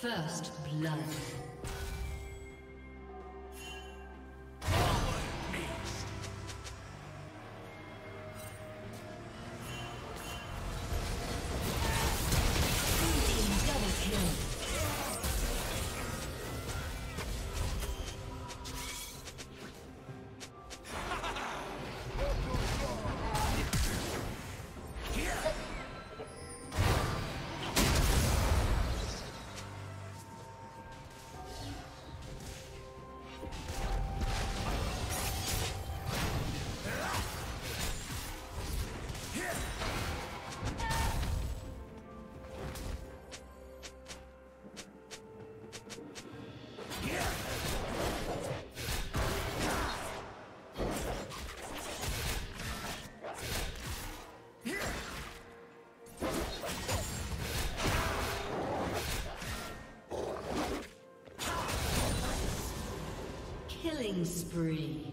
First blood. Killing spree.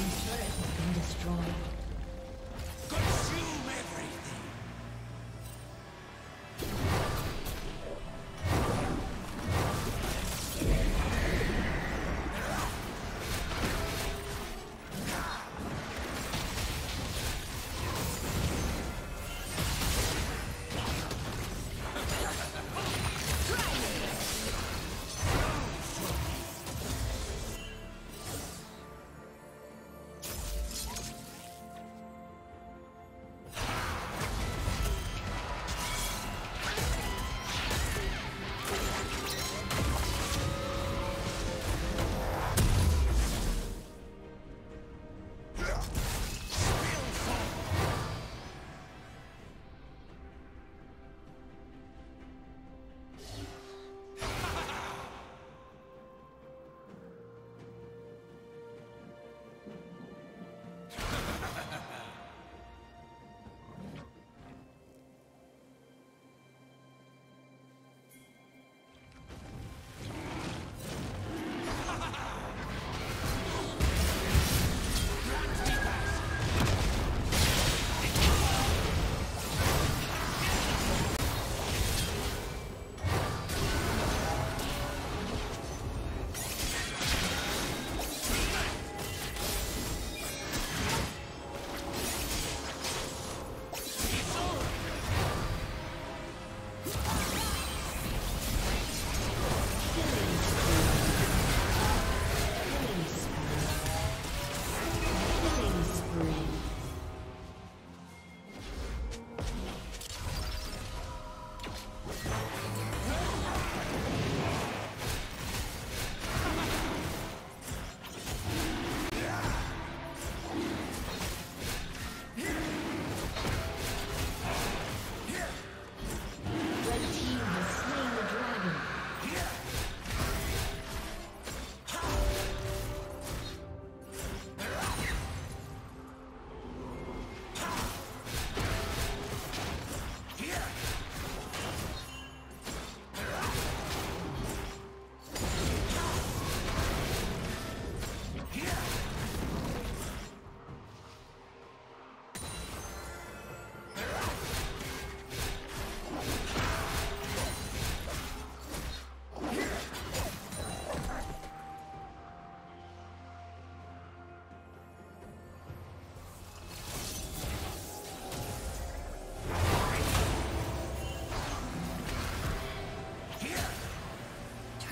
team's turret has been destroyed.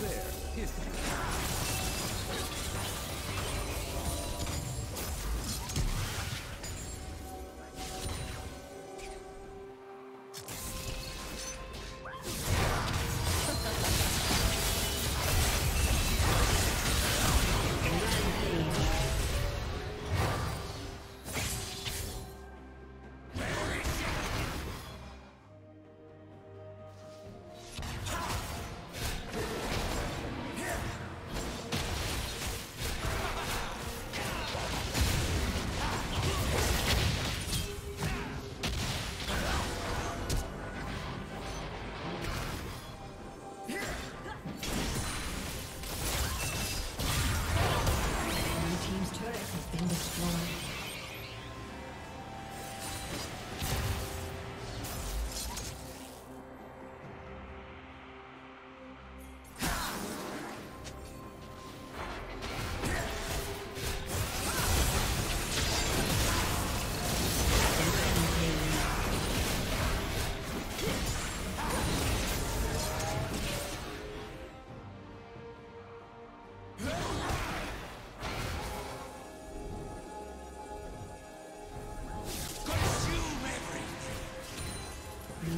There is